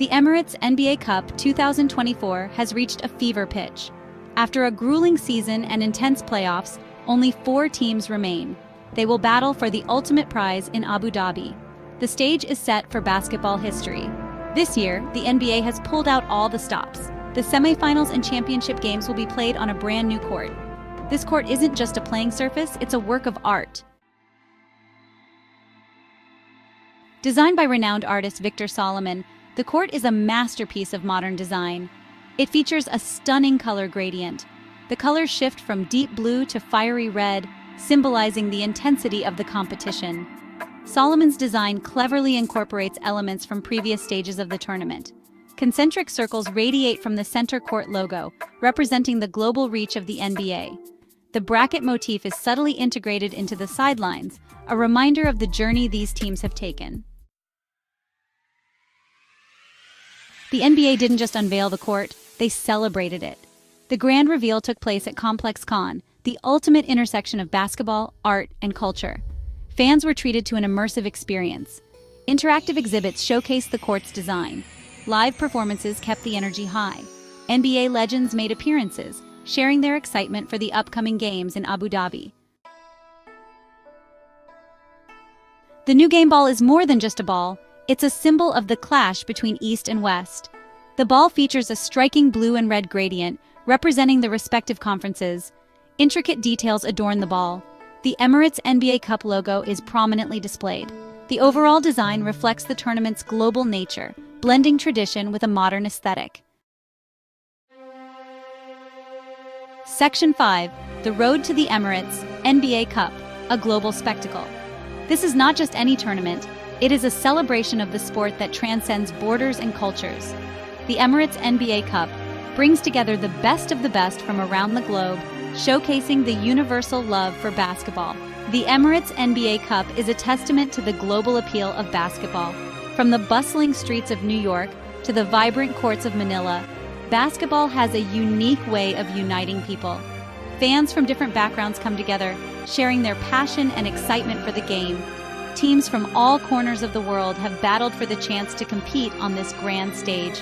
The Emirates NBA Cup 2024 has reached a fever pitch. After a grueling season and intense playoffs, only 4 teams remain. They will battle for the ultimate prize in Abu Dhabi. The stage is set for basketball history. This year, the NBA has pulled out all the stops. The semifinals and championship games will be played on a brand new court. This court isn't just a playing surface, it's a work of art. Designed by renowned artist Victor Solomon, the court is a masterpiece of modern design. It features a stunning color gradient. The colors shift from deep blue to fiery red, symbolizing the intensity of the competition. Solomon's design cleverly incorporates elements from previous stages of the tournament. Concentric circles radiate from the center court logo, representing the global reach of the NBA. The bracket motif is subtly integrated into the sidelines, a reminder of the journey these teams have taken. The NBA didn't just unveil the court, they celebrated it. The grand reveal took place at ComplexCon, the ultimate intersection of basketball, art, and culture. Fans were treated to an immersive experience. Interactive exhibits showcased the court's design. Live performances kept the energy high. NBA legends made appearances, sharing their excitement for the upcoming games in Abu Dhabi. The new game ball is more than just a ball. It's a symbol of the clash between East and West. The ball features a striking blue and red gradient, representing the respective conferences. Intricate details adorn the ball. The Emirates NBA Cup logo is prominently displayed. The overall design reflects the tournament's global nature, blending tradition with a modern aesthetic. Section 5, The Road to the Emirates NBA Cup, a global spectacle. This is not just any tournament. It is a celebration of the sport that transcends borders and cultures. The Emirates NBA Cup brings together the best of the best from around the globe, showcasing the universal love for basketball. The Emirates NBA Cup is a testament to the global appeal of basketball. From the bustling streets of New York to the vibrant courts of Manila, basketball has a unique way of uniting people. Fans from different backgrounds come together, sharing their passion and excitement for the game. Teams from all corners of the world have battled for the chance to compete on this grand stage.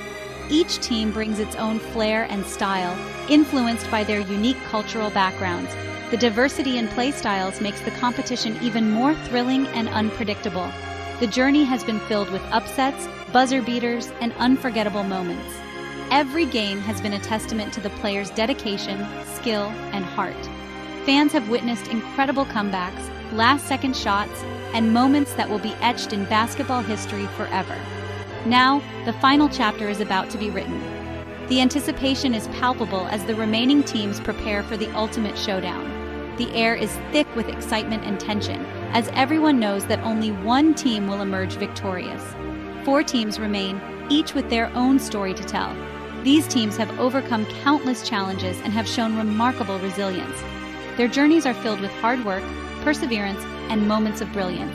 Each team brings its own flair and style, influenced by their unique cultural backgrounds. The diversity in play styles makes the competition even more thrilling and unpredictable. The journey has been filled with upsets, buzzer beaters, and unforgettable moments. Every game has been a testament to the players' dedication, skill, and heart. Fans have witnessed incredible comebacks, last-second shots, and moments that will be etched in basketball history forever. Now, the final chapter is about to be written. The anticipation is palpable as the remaining teams prepare for the ultimate showdown. The air is thick with excitement and tension, as everyone knows that only one team will emerge victorious. 4 teams remain, each with their own story to tell. These teams have overcome countless challenges and have shown remarkable resilience. Their journeys are filled with hard work, perseverance, and moments of brilliance.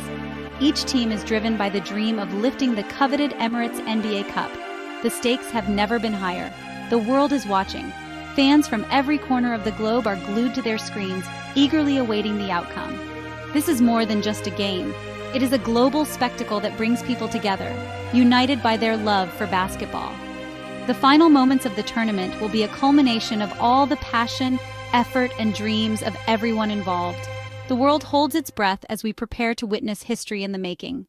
Each team is driven by the dream of lifting the coveted Emirates NBA Cup. The stakes have never been higher. The world is watching. Fans from every corner of the globe are glued to their screens, eagerly awaiting the outcome. This is more than just a game. It is a global spectacle that brings people together, united by their love for basketball. The final moments of the tournament will be a culmination of all the passion, effort, and dreams of everyone involved. The world holds its breath as we prepare to witness history in the making.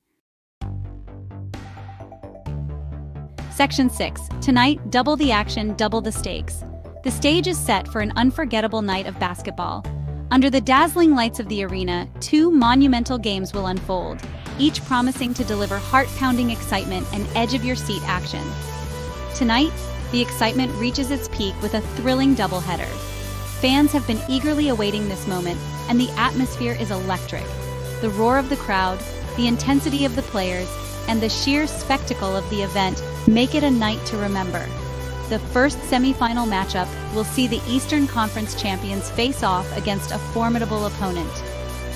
Section 6. Tonight, double the action, double the stakes. The stage is set for an unforgettable night of basketball. Under the dazzling lights of the arena, 2 monumental games will unfold, each promising to deliver heart-pounding excitement and edge-of-your-seat action. Tonight, the excitement reaches its peak with a thrilling doubleheader. Fans have been eagerly awaiting this moment, and the atmosphere is electric. The roar of the crowd, the intensity of the players, and the sheer spectacle of the event make it a night to remember. The first semifinal matchup will see the Eastern Conference champions face off against a formidable opponent.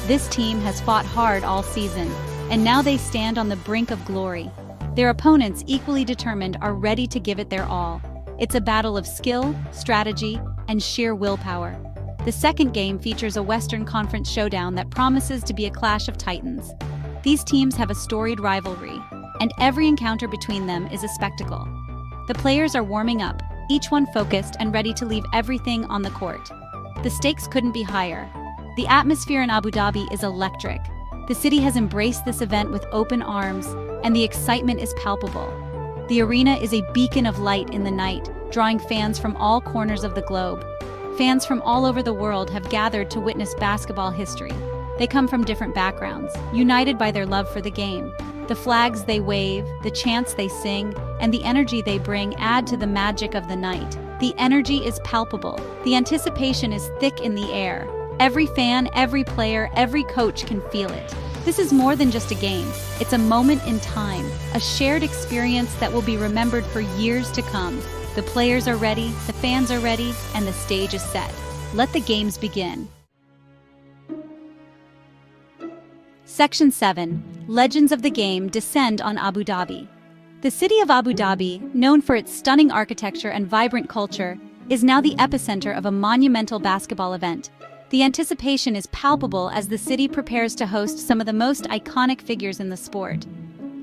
This team has fought hard all season, and now they stand on the brink of glory. Their opponents, equally determined, are ready to give it their all. It's a battle of skill, strategy, and sheer willpower. The second game features a Western Conference showdown that promises to be a clash of titans. These teams have a storied rivalry, and every encounter between them is a spectacle. The players are warming up, each one focused and ready to leave everything on the court. The stakes couldn't be higher. The atmosphere in Abu Dhabi is electric. The city has embraced this event with open arms, and the excitement is palpable. The arena is a beacon of light in the night, drawing fans from all corners of the globe. Fans from all over the world have gathered to witness basketball history. They come from different backgrounds, united by their love for the game. The flags they wave, the chants they sing, and the energy they bring add to the magic of the night. The energy is palpable. The anticipation is thick in the air. Every fan, every player, every coach can feel it. This is more than just a game. It's a moment in time, a shared experience that will be remembered for years to come. The players are ready, the fans are ready, and the stage is set. Let the games begin. Section 7. Legends of the Game descend on Abu Dhabi. The city of Abu Dhabi, known for its stunning architecture and vibrant culture, is now the epicenter of a monumental basketball event. The anticipation is palpable as the city prepares to host some of the most iconic figures in the sport.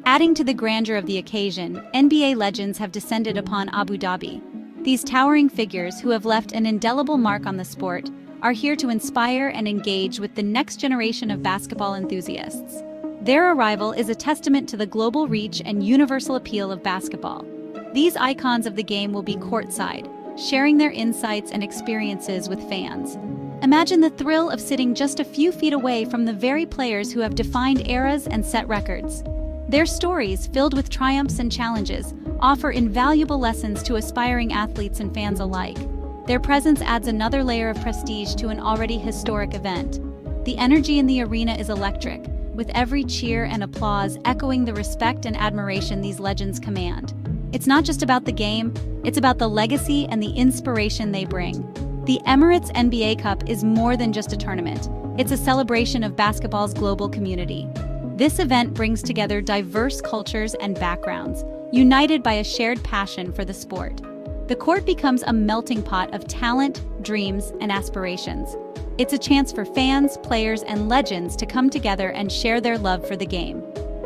Adding to the grandeur of the occasion, NBA legends have descended upon Abu Dhabi. These towering figures, who have left an indelible mark on the sport, are here to inspire and engage with the next generation of basketball enthusiasts. Their arrival is a testament to the global reach and universal appeal of basketball. These icons of the game will be courtside, sharing their insights and experiences with fans. Imagine the thrill of sitting just a few feet away from the very players who have defined eras and set records. Their stories, filled with triumphs and challenges, offer invaluable lessons to aspiring athletes and fans alike. Their presence adds another layer of prestige to an already historic event. The energy in the arena is electric, with every cheer and applause echoing the respect and admiration these legends command. It's not just about the game, it's about the legacy and the inspiration they bring. The Emirates NBA Cup is more than just a tournament. It's a celebration of basketball's global community. This event brings together diverse cultures and backgrounds, united by a shared passion for the sport. The court becomes a melting pot of talent, dreams, and aspirations. It's a chance for fans, players, and legends to come together and share their love for the game.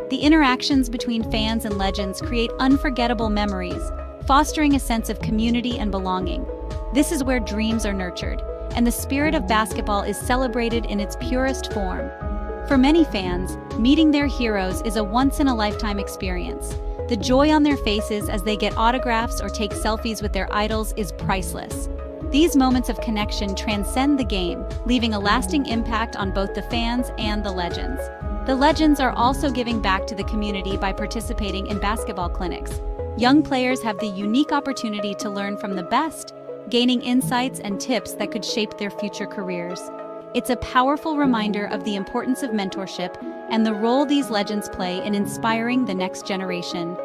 The interactions between fans and legends create unforgettable memories, fostering a sense of community and belonging. This is where dreams are nurtured, and the spirit of basketball is celebrated in its purest form. For many fans, meeting their heroes is a once-in-a-lifetime experience. The joy on their faces as they get autographs or take selfies with their idols is priceless. These moments of connection transcend the game, leaving a lasting impact on both the fans and the legends. The legends are also giving back to the community by participating in basketball clinics. Young players have the unique opportunity to learn from the best, gaining insights and tips that could shape their future careers. It's a powerful reminder of the importance of mentorship and the role these legends play in inspiring the next generation.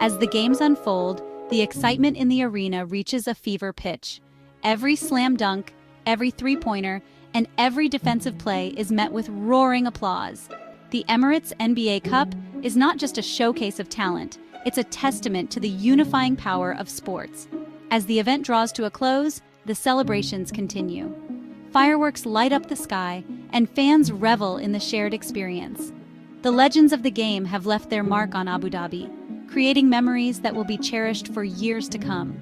As the games unfold, the excitement in the arena reaches a fever pitch. Every slam dunk, every three-pointer, and every defensive play is met with roaring applause. The Emirates NBA Cup is not just a showcase of talent, it's a testament to the unifying power of sports. As the event draws to a close, the celebrations continue. Fireworks light up the sky, and fans revel in the shared experience. The legends of the game have left their mark on Abu Dhabi, creating memories that will be cherished for years to come.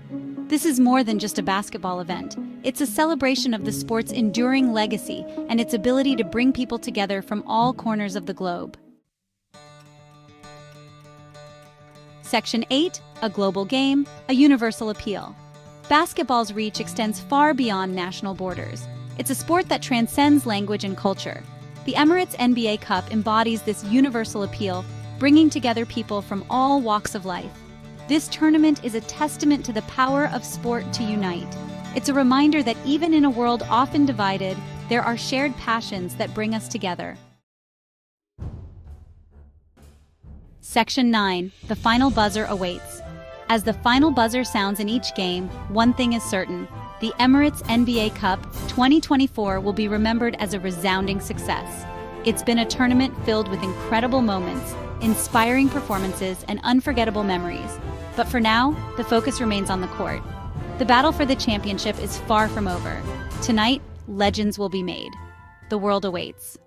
This is more than just a basketball event. It's a celebration of the sport's enduring legacy and its ability to bring people together from all corners of the globe. Section 8, a global game, a universal appeal. Basketball's reach extends far beyond national borders. It's a sport that transcends language and culture. The Emirates NBA Cup embodies this universal appeal, bringing together people from all walks of life. This tournament is a testament to the power of sport to unite. It's a reminder that even in a world often divided, there are shared passions that bring us together. Section 9, the final buzzer awaits. As the final buzzer sounds in each game, one thing is certain: the Emirates NBA Cup 2024 will be remembered as a resounding success. It's been a tournament filled with incredible moments, inspiring performances, and unforgettable memories. But for now, the focus remains on the court. The battle for the championship is far from over. Tonight, legends will be made. The world awaits.